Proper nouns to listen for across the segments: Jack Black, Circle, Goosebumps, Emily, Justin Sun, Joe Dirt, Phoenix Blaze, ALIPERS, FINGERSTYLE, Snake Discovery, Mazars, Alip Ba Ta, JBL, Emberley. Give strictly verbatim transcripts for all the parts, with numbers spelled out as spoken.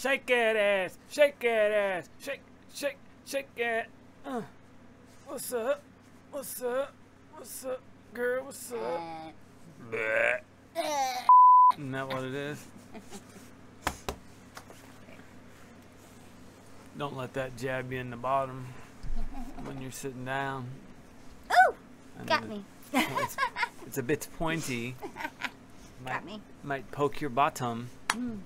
Shake that ass, shake that ass, shake, shake, shake that. Uh, what's up? What's up? What's up, girl? What's up? Bleh. Isn't that what it is? Don't let that jab you in the bottom when you're sitting down. Ooh, got me. It's, it's a bit pointy. Might, got me. Might poke your bottom. Mm.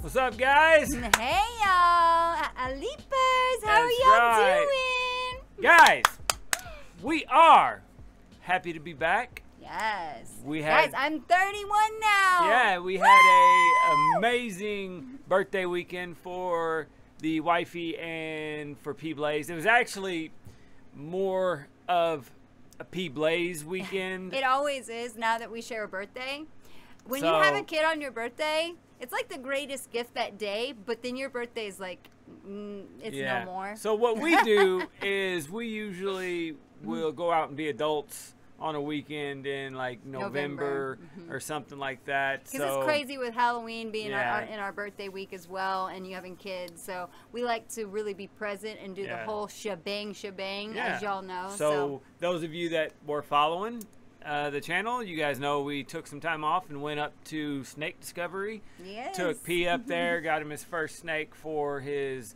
What's up, guys? Hey, y'all. ALIPERS, how are y'all doing? Guys, we are happy to be back. Yes. We had, guys, I'm thirty-one now. Yeah, we Woo! Had an amazing birthday weekend for the wifey and for P Blaze. It was actually more of a P Blaze weekend. It always is now that we share a birthday. When so, you have a kid on your birthday, it's like the greatest gift that day, but then your birthday is like, mm, it's yeah. no more. So what we do is we usually will go out and be adults on a weekend in like November, November. Mm-hmm. or something like that. Because so, it's crazy with Halloween being yeah. our, our, in our birthday week as well, and you having kids. So we like to really be present and do yeah. the whole shebang, shebang, yeah. as y'all know. So, so those of you that were following Uh, the channel, you guys know we took some time off and went up to Snake Discovery. Yes. Took P up there, got him his first snake for his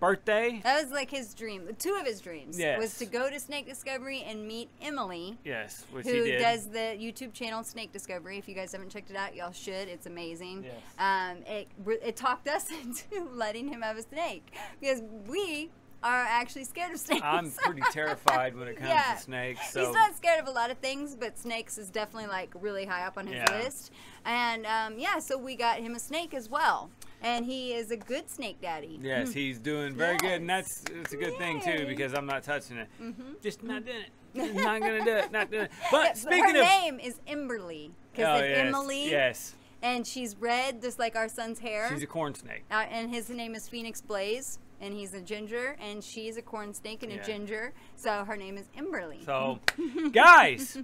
birthday. That was like his dream. Two of his dreams yes. was to go to Snake Discovery and meet Emily. Yes, which who he did. Does the YouTube channel Snake Discovery. If you guys haven't checked it out, y'all should. It's amazing. Yes. Um, it, it talked us into letting him have a snake because we are actually scared of snakes. I'm pretty terrified when it comes yeah. to snakes. So. He's not scared of a lot of things, but snakes is definitely like really high up on his yeah. list. And um, yeah, so we got him a snake as well. And he is a good snake daddy. Yes, he's doing very yes. good. And that's it's a good Yay. Thing too, because I'm not touching it. Mm-hmm. Just not doing it. Not gonna do it, not doing it. But yeah, speaking her of- her name is Emberley, because oh, yes. Emily. Yes. And she's red, just like our son's hair. She's a corn snake. Uh, and his name is Phoenix Blaze. And he's a ginger, and she's a corn snake and yeah. a ginger. So her name is Emberley. So, guys,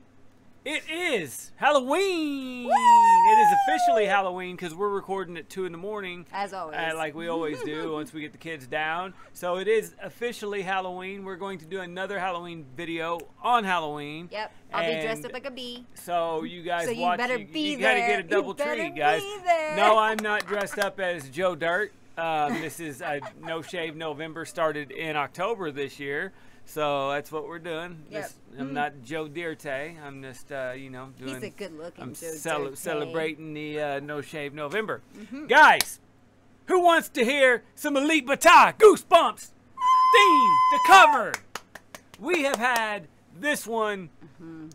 it is Halloween. Woo! It is officially Halloween because we're recording at two in the morning. As always. Uh, like we always do once we get the kids down. So it is officially Halloween. We're going to do another Halloween video on Halloween. Yep. I'll and be dressed up like a bee. So you guys so you watch. Better you better be you there. You gotta get a double treat, guys. There. No, I'm not dressed up as Joe Dirt. Um, this is a No Shave November, started in October this year. So that's what we're doing. Yep. This, I'm mm. not Joe Dirt. I'm just, uh, you know, doing. He's a good looking I'm Joe cele celebrating the uh, No Shave November. Mm-hmm. Guys, who wants to hear some Alip Ba Ta Goosebumps theme to cover? We have had this one mm-hmm.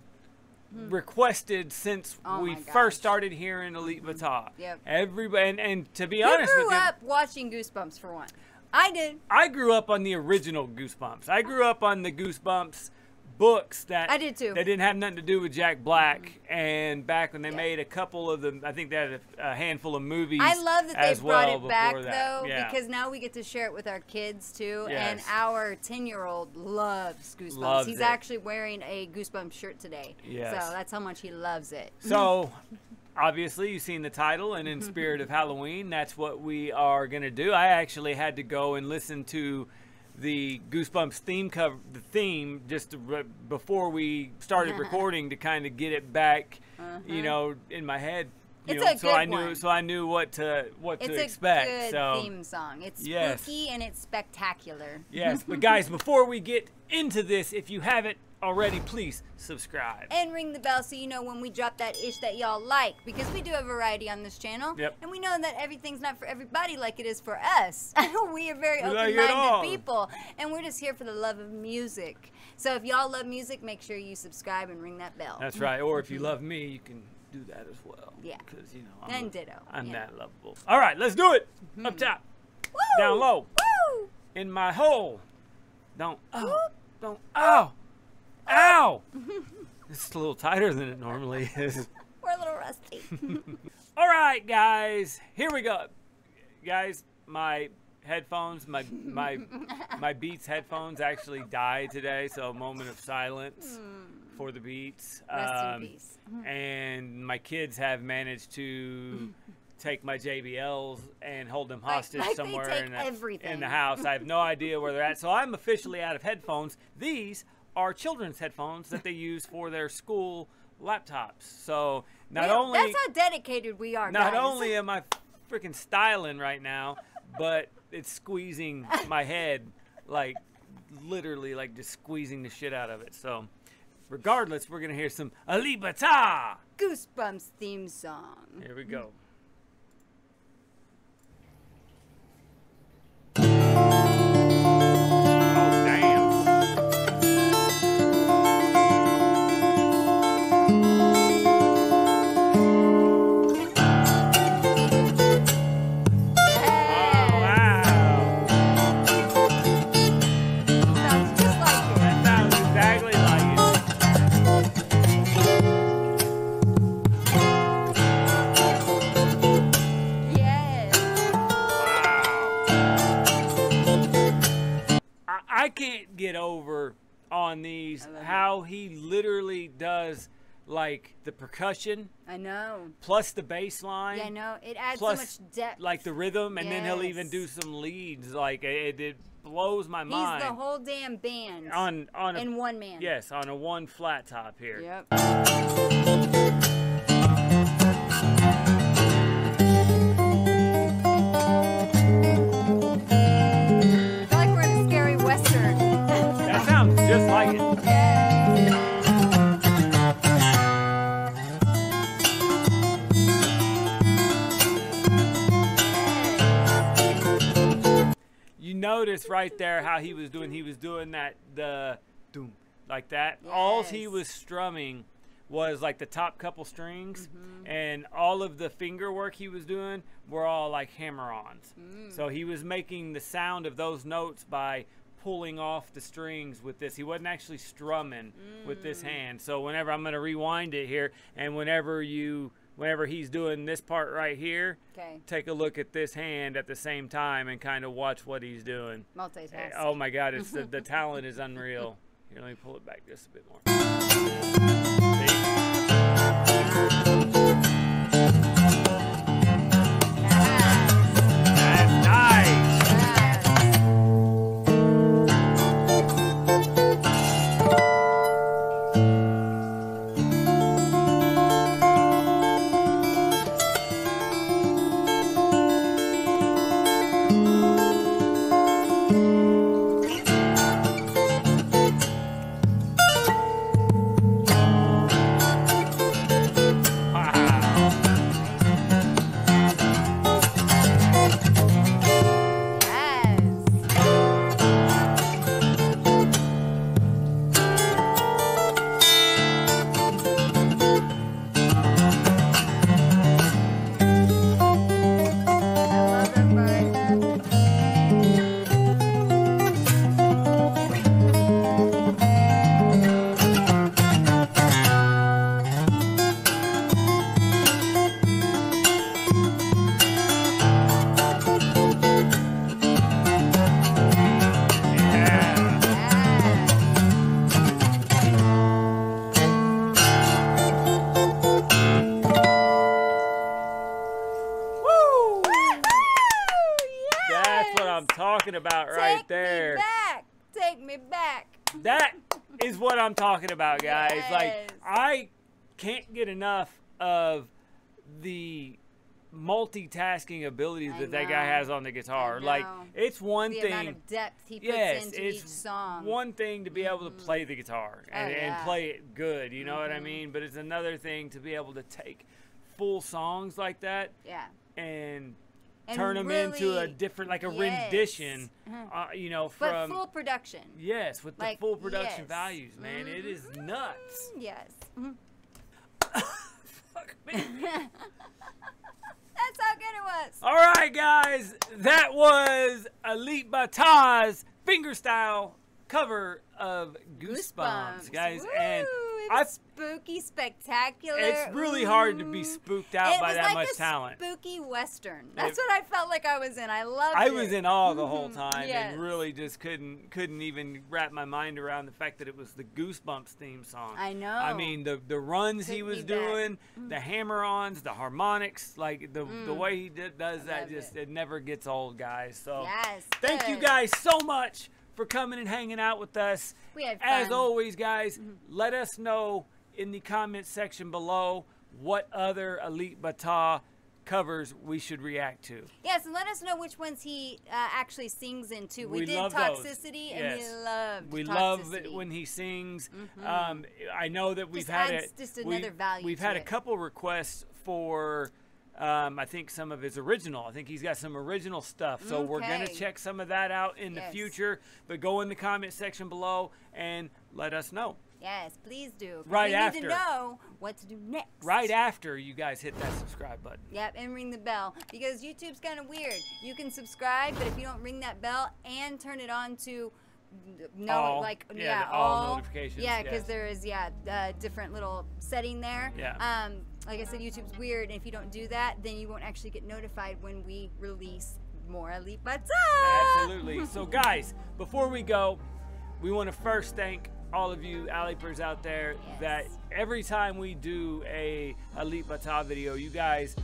requested since oh we first started hearing Alip Ba Ta. Yep. Everybody, and, and to be you honest with you, grew up watching Goosebumps for one. I did. I grew up on the original Goosebumps. I grew up on the Goosebumps books that I did too. They didn't have nothing to do with Jack Black. Mm-hmm. And back when they yeah. made a couple of them, I think they had a, a handful of movies. I love that they brought well it back that. Though, yeah. because now we get to share it with our kids too. Yes. And our ten-year-old loves Goosebumps. Loves He's it. Actually wearing a Goosebumps shirt today. Yes. So that's how much he loves it. So. Obviously, you've seen the title, and in spirit of Halloween, that's what we are going to do. I actually had to go and listen to the Goosebumps theme cover, the theme, just to re before we started recording to kind of get it back, uh-huh. you know, in my head. You it's know, a so good I knew, one. So I knew what to what it's to expect. It's a good so, theme song. It's yes. spooky and it's spectacular. Yes, but guys, before we get into this, if you haven't already, please subscribe. And ring the bell so you know when we drop that ish that y'all like, because we do have variety on this channel. Yep. And we know that everything's not for everybody like it is for us. We are very open-minded like people, and we're just here for the love of music. So if y'all love music, make sure you subscribe and ring that bell. That's right. Or if you love me, you can do that as well. Yeah. Because, you know, I'm, and ditto. I'm yeah. that lovable. All right, let's do it. Mm-hmm. Up top. Woo! Down low. Woo! In my hole. Don't. Oh. Don't. Oh. Ow! It's a little tighter than it normally is. We're a little rusty. All right, guys. Here we go. Guys, my headphones, my my my Beats headphones actually died today, so a moment of silence mm. for the Beats. Rest um, in peace. And my kids have managed to take my J B Ls and hold them hostage like, like somewhere in the, in the house. I have no idea where they're at, so I'm officially out of headphones. These are children's headphones that they use for their school laptops. So not yeah, only that's how dedicated we are. Not guys. only am I freaking styling right now, but it's squeezing my head, like literally, like just squeezing the shit out of it. So regardless, we're gonna hear some Alip Ba Ta Goosebumps theme song. Here we go. I can't get over on these how he literally does like the percussion. I know. Plus the bass line. Yeah, I know. It adds plus, so much depth. Like the rhythm, and yes. then he'll even do some leads. Like it, it blows my He's mind. He's the whole damn band. On on in one man. Yes, on a one flat top here. Yep. Just like it. Yeah. You notice right there how he was doing. He was doing that the doom like that. Yes. All he was strumming was like the top couple strings, mm-hmm. and all of the finger work he was doing were all like hammer-ons. Mm. So he was making the sound of those notes by pulling off the strings with this. He wasn't actually strumming mm. with this hand. So whenever I'm going to rewind it here, and whenever you whenever he's doing this part right here, okay, take a look at this hand at the same time and kind of watch what he's doing. Multitasking. Oh my god, it's the, the talent is unreal. Here, let me pull it back just a bit more. That's nice. I'm talking about, guys. Yes. Like, I can't get enough of the multitasking abilities I that know. that guy has on the guitar. Like, it's one the thing. The amount of depth he puts yes, into it's each song. One thing to be mm-hmm. able to play the guitar and, oh, yeah. and play it good. You know mm-hmm. what I mean? But it's another thing to be able to take full songs like that. Yeah. And. And turn them really, into a different, like a yes. rendition, uh, you know, from but full production. Yes, with like, the full production yes. values, man. Mm-hmm. It is nuts. Yes. Mm-hmm. Fuck me. That's how good it was. All right, guys, that was Alip Ba Ta's fingerstyle cover of Goosebumps, Goosebumps. guys. Woo! And it's spooky, spectacular. It's really Ooh. hard to be spooked out it by that like much talent. It was like a spooky western. That's it, what I felt like I was in. I loved I it. I was in awe the whole time yes. and really just couldn't couldn't even wrap my mind around the fact that it was the Goosebumps theme song. I know. I mean, the the runs couldn't he was doing, mm. the hammer-ons, the harmonics, like the mm. the way he did, does I that just it. it never gets old, guys. So yes, thank good. you guys so much for coming and hanging out with us. We had fun. As always, guys, mm-hmm. let us know in the comment section below what other Alip Ba Ta covers we should react to. Yes, and let us know which ones he uh, actually sings into. We, we did Toxicity, yes. and we loved we Toxicity. We love it when he sings. Mm-hmm. um, I know that we've just had adds a, just another we, value We've had it. a couple requests for... Um, I think some of his original. I think he's got some original stuff. So okay. we're going to check some of that out in yes. the future. But go in the comment section below and let us know. Yes, please do. Right we after. We need to know what to do next. Right after you guys hit that subscribe button. Yep, and ring the bell. Because YouTube's kind of weird. You can subscribe, but if you don't ring that bell and turn it on to... No, all, like yeah, yeah all, all notifications. Yeah, because yes. there is yeah uh, different little setting there. Yeah. Um, like I said, YouTube's weird, and if you don't do that, then you won't actually get notified when we release more Alip Ba Ta. Absolutely. So, guys, before we go, we want to first thank all of you Alipers out there yes. that every time we do a Alip Ba Ta video, you guys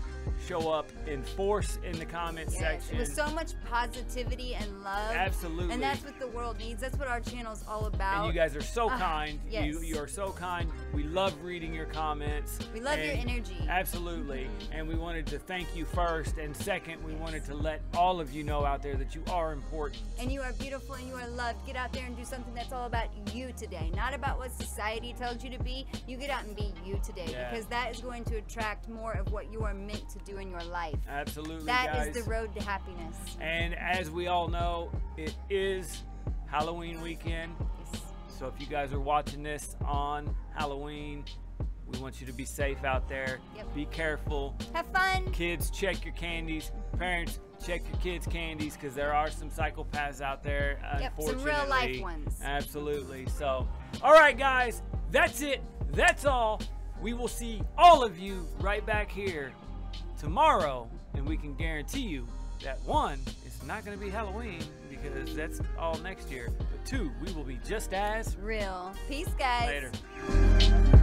show up in force in the comment yes, section. With so much positivity and love. Absolutely. And that's what the world needs. That's what our channel's all about. And you guys are so uh, kind. Yes. You, you are so kind. We love reading your comments. We love your energy. Absolutely. Mm-hmm. And we wanted to thank you first. And second, we yes. wanted to let all of you know out there that you are important. And you are beautiful and you are loved. Get out there and do something that's all about you today. Not about what society tells you to be. You get out and be you today. Yeah. Because that is going to attract more of what you are meant to do in your life. Absolutely, that guys. is the road to happiness. And as we all know, it is Halloween weekend. Yes. So if you guys are watching this on Halloween, we want you to be safe out there. Yep. Be careful. Have fun. Kids, check your candies. Parents, check your kids' candies, because there are some psychopaths out there. Yep, unfortunately. Some real life ones. Absolutely. So, all right, guys, that's it. That's all. We will see all of you right back here tomorrow, and we can guarantee you that one, it's not going to be Halloween, because that's all next year, but two, we will be just as real. Peace, guys. Later.